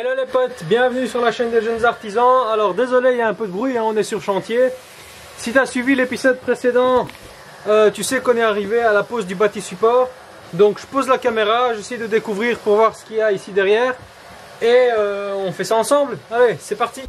Hello les potes, bienvenue sur la chaîne des jeunes artisans. Alors désolé, il y a un peu de bruit, hein, on est sur chantier. Si tu as suivi l'épisode précédent, tu sais qu'on est arrivé à la pose du bâti support. Donc je pose la caméra, j'essaie de découvrir pour voir ce qu'il y a ici derrière. Et on fait ça ensemble. Allez, c'est parti.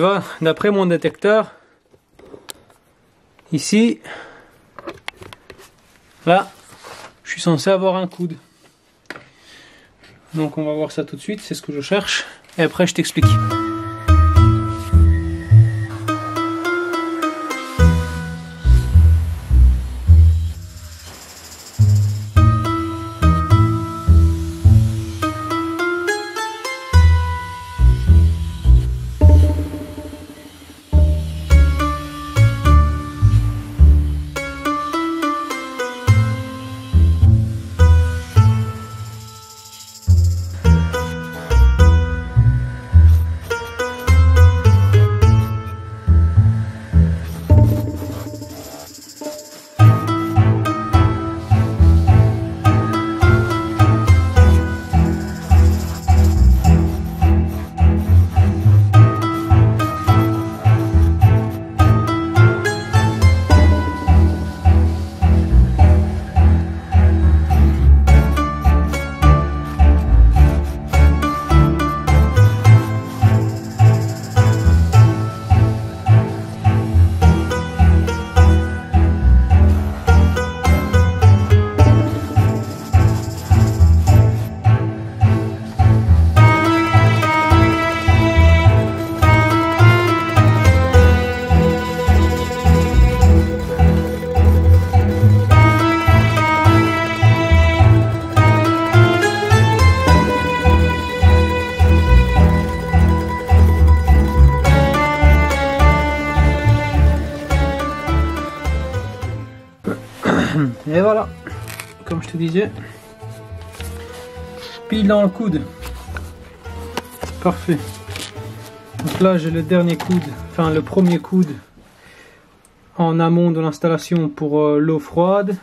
vois, d'après mon détecteur, ici, là, je suis censé avoir un coude. Donc on va voir ça tout de suite, c'est ce que je cherche, et après je t'explique. Et voilà, comme je te disais, pile dans le coude, parfait. Donc là j'ai le dernier coude, enfin le premier coude en amont de l'installation pour l'eau froide,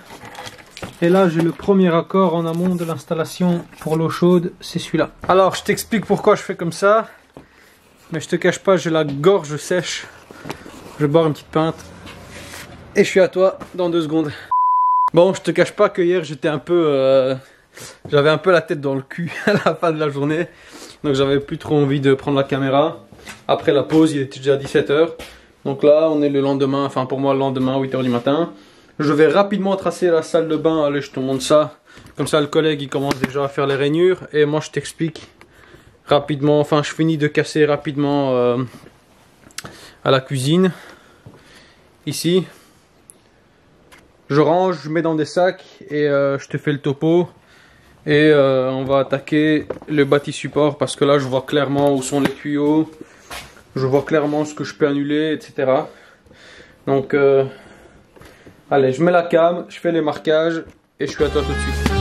et là j'ai le premier raccord en amont de l'installation pour l'eau chaude, c'est celui-là. Alors je t'explique pourquoi je fais comme ça, mais je te cache pas, j'ai la gorge sèche, je vais boire une petite pinte et je suis à toi dans 2 secondes. Bon, je te cache pas que hier j'étais un peu, j'avais un peu la tête dans le cul à la fin de la journée, donc j'avais plus trop envie de prendre la caméra. Après la pause, il était déjà 17 h, donc là on est le lendemain, enfin pour moi le lendemain 8 h du matin. Je vais rapidement tracer la salle de bain, allez je te montre ça, comme ça le collègue il commence déjà à faire les rainures et moi je t'explique rapidement, enfin je finis de casser rapidement à la cuisine, ici. Je range, je mets dans des sacs et je te fais le topo et on va attaquer le bâti support parce que là je vois clairement où sont les tuyaux, je vois clairement ce que je peux annuler, etc. Donc allez, je mets la cam, je fais les marquages et je suis à toi tout de suite.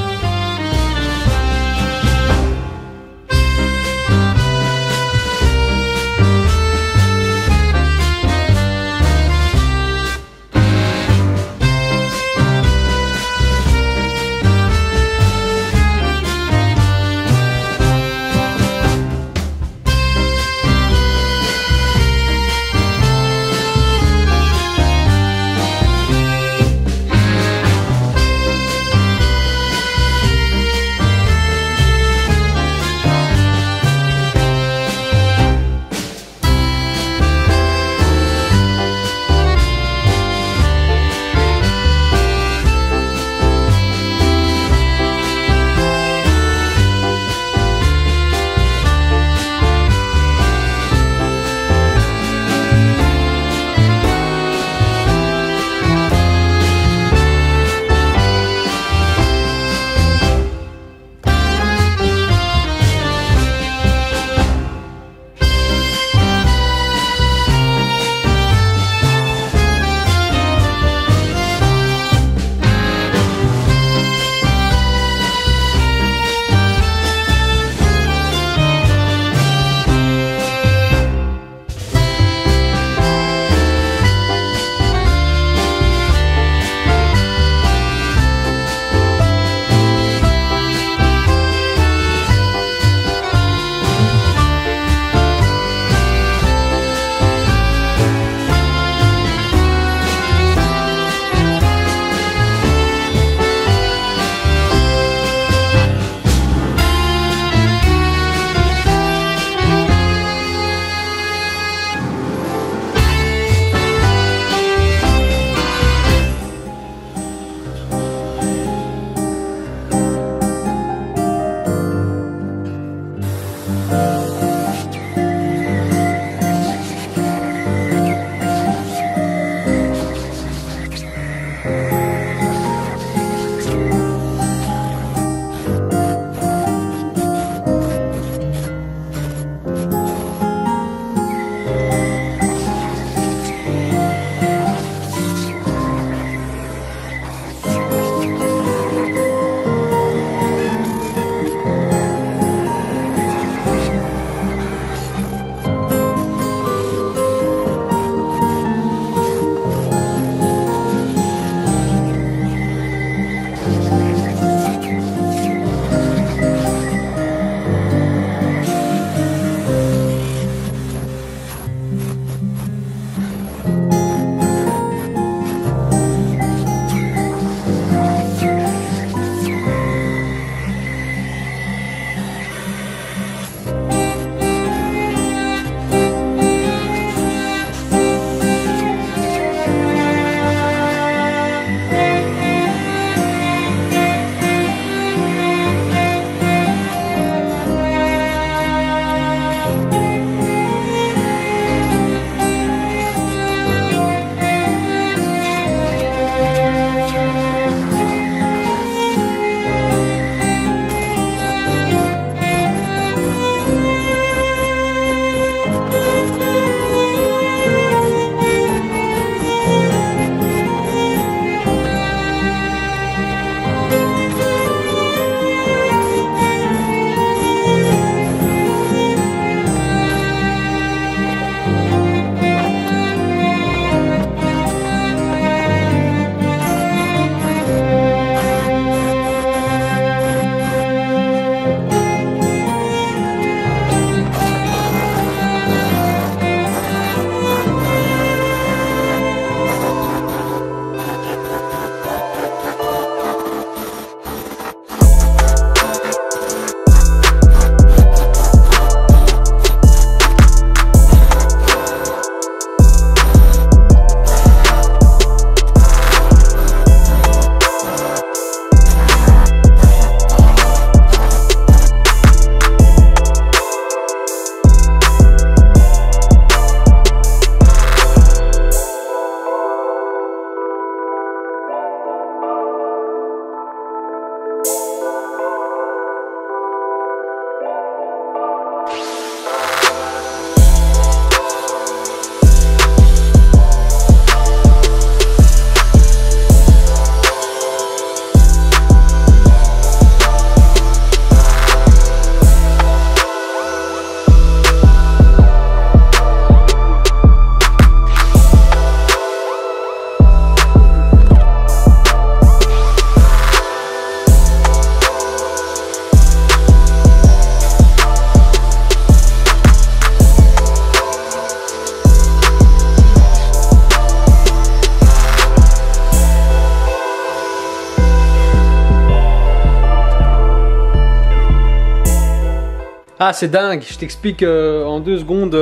Ah, c'est dingue, je t'explique en 2 secondes.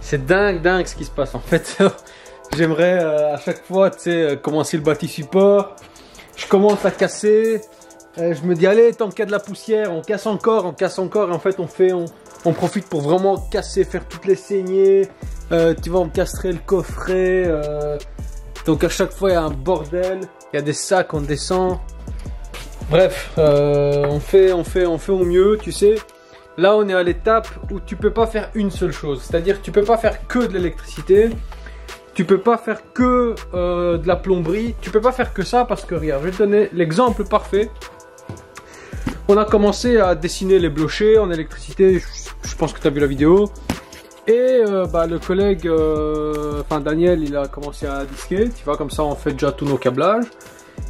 C'est dingue ce qui se passe en fait. J'aimerais à chaque fois, tu sais, commencer le bâti support. Je commence à casser. Je me dis, allez, tant qu'il y a de la poussière, on casse encore. Et en fait, on profite pour vraiment casser, faire toutes les saignées. Tu vois, on casserait le coffret. Donc à chaque fois, il y a un bordel. Il y a des sacs, on descend. Bref, on fait au mieux, tu sais. Là, on est à l'étape où tu peux pas faire une seule chose. C'est-à-dire, tu peux pas faire que de l'électricité. Tu peux pas faire que de la plomberie, tu peux pas faire que ça parce que regarde, je vais te donner l'exemple parfait. On a commencé à dessiner les blochers en électricité, je pense que tu as vu la vidéo. Et le collègue, Daniel, il a commencé à disquer, tu vois, comme ça on fait déjà tous nos câblages.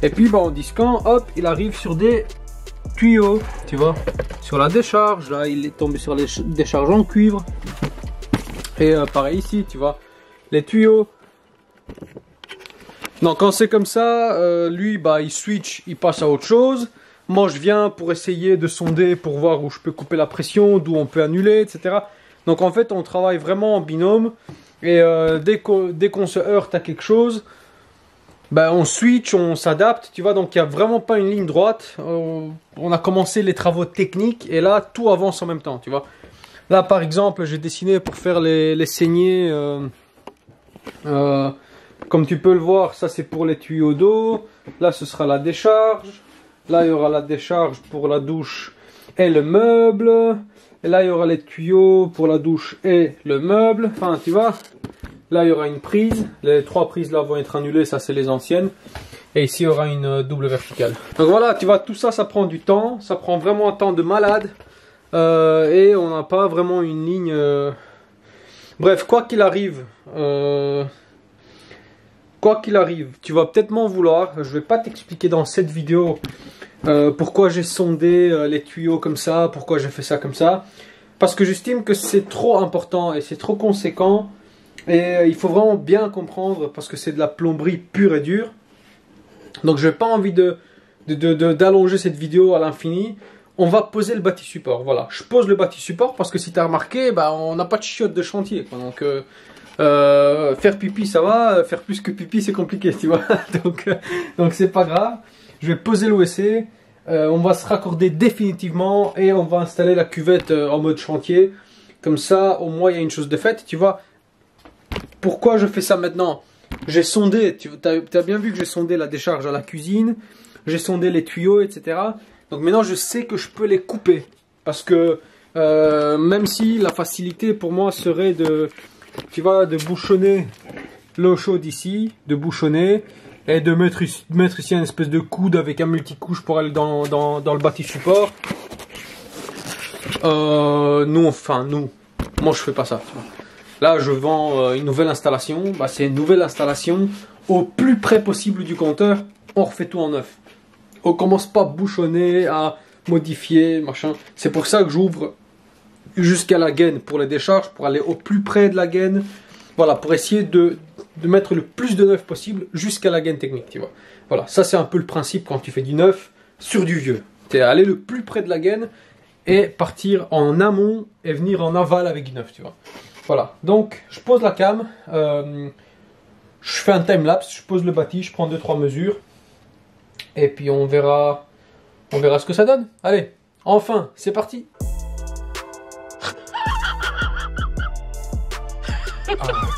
Et puis en disquant, hop, il arrive sur des tuyaux, tu vois, sur la décharge, là il est tombé sur les décharges en cuivre. Et pareil ici, tu vois, les tuyaux. Donc quand c'est comme ça, lui il switch, il passe à autre chose. Moi je viens pour essayer de sonder, pour voir où je peux couper la pression, d'où on peut annuler, etc. Donc en fait on travaille vraiment en binôme. Et dès qu'on se heurte à quelque chose, on switch, on s'adapte, tu vois. Donc il n'y a vraiment pas une ligne droite. On a commencé les travaux techniques et là tout avance en même temps, tu vois. Là par exemple j'ai dessiné pour faire les saignées. Comme tu peux le voir, ça c'est pour les tuyaux d'eau. Là ce sera la décharge. Là il y aura la décharge pour la douche et le meuble. Et là il y aura les tuyaux pour la douche et le meuble. Enfin tu vois, là il y aura une prise. Les 3 prises là vont être annulées, ça c'est les anciennes. Et ici il y aura une double verticale. Donc voilà, tu vois, tout ça, ça prend du temps. Ça prend vraiment un temps de malade. Et on n'a pas vraiment une ligne... Bref, quoi qu'il arrive, tu vas peut-être m'en vouloir. Je vais pas t'expliquer dans cette vidéo pourquoi j'ai sondé les tuyaux comme ça, pourquoi j'ai fait ça comme ça. Parce que j'estime que c'est trop important et c'est trop conséquent. Et il faut vraiment bien comprendre parce que c'est de la plomberie pure et dure. Donc je n'ai pas envie d'allonger cette vidéo à l'infini. On va poser le bâti support, voilà. Je pose le bâti support parce que si tu as remarqué, on n'a pas de chiottes de chantier, quoi. Donc faire pipi ça va, faire plus que pipi c'est compliqué, tu vois. Donc c'est pas grave. Je vais poser l'OSC, on va se raccorder définitivement et on va installer la cuvette en mode chantier. Comme ça, au moins il y a une chose de faite, tu vois. Pourquoi je fais ça maintenant? J'ai sondé, tu as bien vu que j'ai sondé la décharge à la cuisine, j'ai sondé les tuyaux, etc. Donc maintenant je sais que je peux les couper parce que même si la facilité pour moi serait de bouchonner l'eau chaude ici, de bouchonner et de mettre ici une espèce de coude avec un multicouche pour aller dans le bâti support. Moi je fais pas ça. Tu vois. Là je vends une nouvelle installation, c'est une nouvelle installation au plus près possible du compteur, on refait tout en neuf. On commence pas à bouchonner, à modifier, machin. C'est pour ça que j'ouvre jusqu'à la gaine pour les décharges, pour aller au plus près de la gaine. Voilà, pour essayer de mettre le plus de neuf possible jusqu'à la gaine technique, tu vois. Voilà, ça c'est un peu le principe quand tu fais du neuf sur du vieux. C'est aller le plus près de la gaine et partir en amont et venir en aval avec du neuf, tu vois. Voilà, donc je pose la cam, je fais un time-lapse, je pose le bâti, je prends 2-3 mesures. Et puis on verra ce que ça donne. Allez, enfin, c'est parti. Ah.